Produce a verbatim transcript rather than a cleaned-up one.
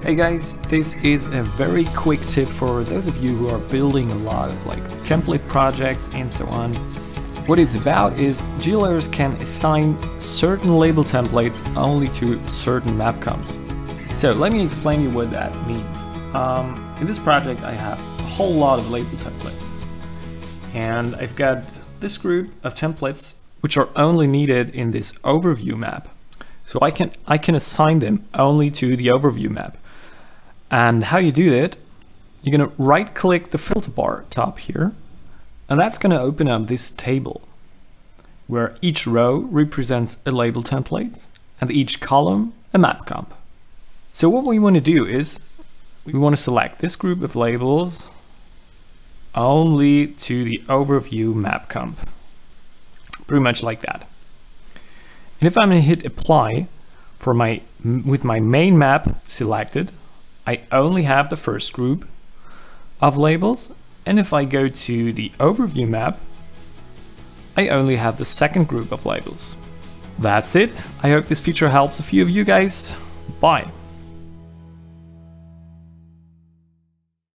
Hey guys, this is a very quick tip for those of you who are building a lot of like template projects and so on. What it's about is GeoLayers can assign certain label templates only to certain Mapcomps. So let me explain you what that means. Um, in this project I have a whole lot of label templates. And I've got this group of templates which are only needed in this overview map. So I can, I can assign them only to the overview map. And how you do that, you're going to right click the filter bar top here, and that's going to open up this table where each row represents a label template and each column a Mapcomp. So what we want to do is we want to select this group of labels only to the overview Mapcomp, pretty much like that. And if I'm going to hit apply for my with my main map selected, I only have the first group of labels, and if I go to the overview map, I only have the second group of labels. That's it. I hope this feature helps a few of you guys. Bye.